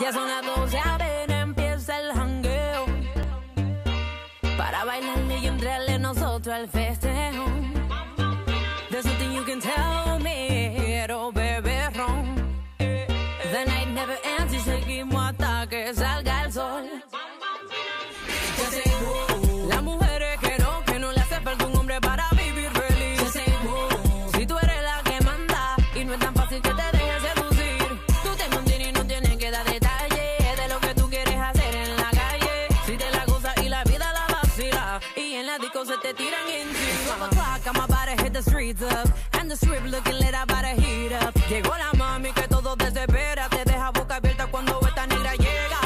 Ya son las 12, a ver, empieza el jangueo. Para bailarle y entrarle nosotros al festejo. There's nothing you can tell me, quiero beber ron. The night never ends y seguimos hasta que salga el sol. Las mujeres que no le hace falta un hombre para vivir feliz. Si tú eres la que manda y no es tan fácil que te dejes seducir. Tú te mantienes y no tienes que dar detalles de lo que tú quieres hacer en la calle. Si te la gozas y la vida la vacila y en la disco se te tiran encima. I'm about to hit the streets up and the strip looking lit, I'm about to heat up. Llegó la mami que todo desespera, te deja boca abierta cuando esta negra llega.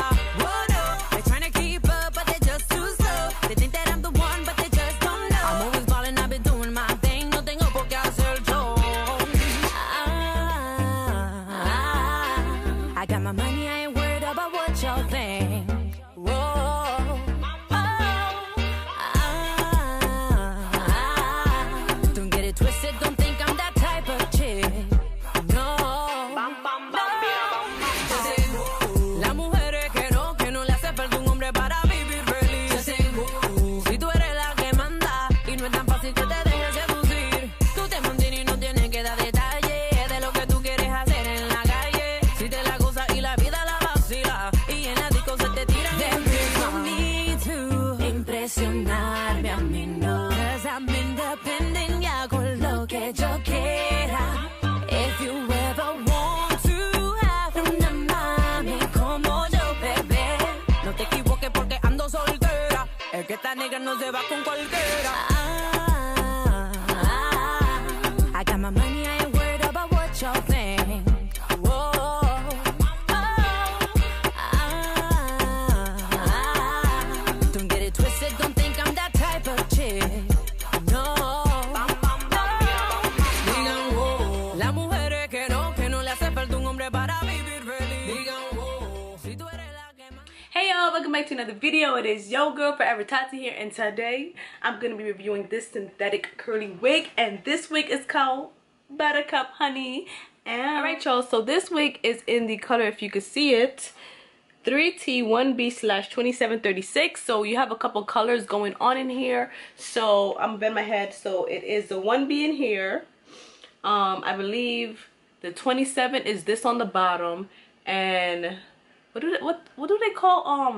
Que esta negra no se va con cualquiera. I got my money, I ain't worried about what y'all think. Don't get it twisted, don't think I'm that type of chick. No. Digan wow, las mujeres que no le hace falta un hombre para vivir feliz. Digan wow, si tú eres la que más. Hey y'all, welcome back to another video. It is your girl Forever Tati here, and today I'm going to be reviewing this synthetic curly wig, and this wig is called Buttercup Honey. And alright y'all, so this wig is in the color, if you can see it, 3T1B/2736. So you have a couple colors going on in here. So I'm bend my head, so it is the 1B in here. I believe the 27 is this on the bottom, and what do they call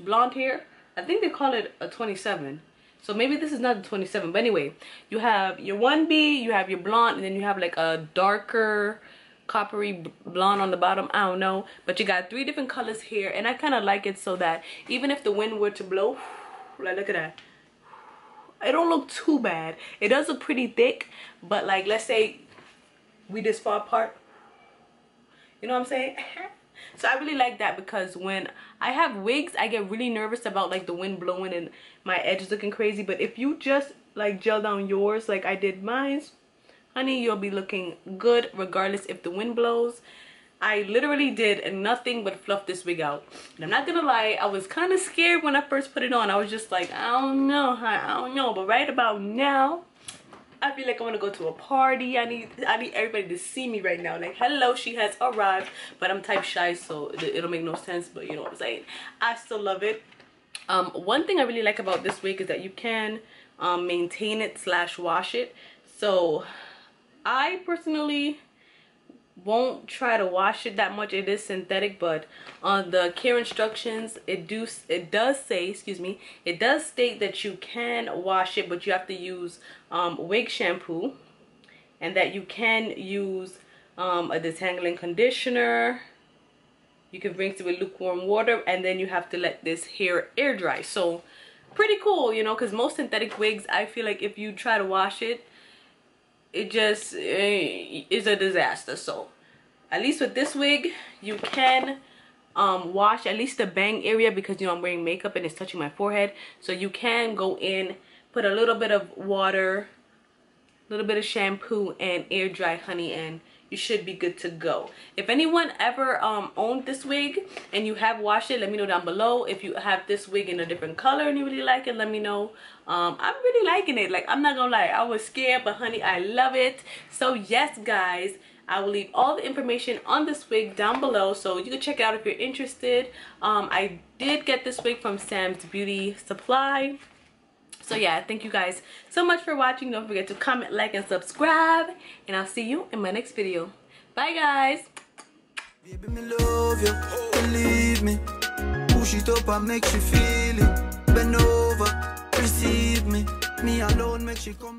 blonde hair? I think they call it a 27, so maybe this is not a 27, but anyway, you have your 1B, you have your blonde, and then you have like a darker coppery blonde on the bottom. I don't know, but you got three different colors here, and I kind of like it so that even if the wind were to blow, like look at that, it don't look too bad. It does look pretty thick, but like let's say we this far apart, you know what I'm saying? So I really like that, because when I have wigs, I get really nervous about like the wind blowing and my edges looking crazy. But if you just like gel down yours like I did mine, honey, you'll be looking good regardless if the wind blows. I literally did nothing but fluff this wig out. And I'm not gonna lie, I was kind of scared when I first put it on. I was just like, I don't know, I don't know. But right about now, I feel like I want to go to a party. I need everybody to see me right now. Like, hello, she has arrived. But I'm type shy, so it'll make no sense. But you know what I'm saying? I still love it. One thing I really like about this wig is that you can maintain it / wash it. So I personally won't try to wash it that much. It is synthetic, but on the care instructions, it does say, excuse me, it does state that you can wash it, but you have to use wig shampoo, and that you can use a detangling conditioner. You can rinse it with lukewarm water, and then you have to let this hair air dry. So pretty cool, you know, because most synthetic wigs, I feel like if you try to wash it, it just is a disaster. So at least with this wig, you can wash at least the bang area, because you know I'm wearing makeup and it's touching my forehead. So you can go in, put a little bit of water, a little bit of shampoo, and air dry, honey, and you should be good to go. If anyone ever owned this wig and you have washed it, let me know down below. If you have this wig in a different color and you really like it, let me know. I'm really liking it. Like, I'm not gonna lie, I was scared, but honey, I love it. So yes guys, I will leave all the information on this wig down below, so you can check it out if you're interested. I did get this wig from Sam's Beauty Supply. So yeah, thank you guys so much for watching. Don't forget to comment, like, and subscribe. And I'll see you in my next video. Bye guys. Baby, me love you, believe me. Push it up and make you feel it. Bend over, receive me. Me alone makes you come.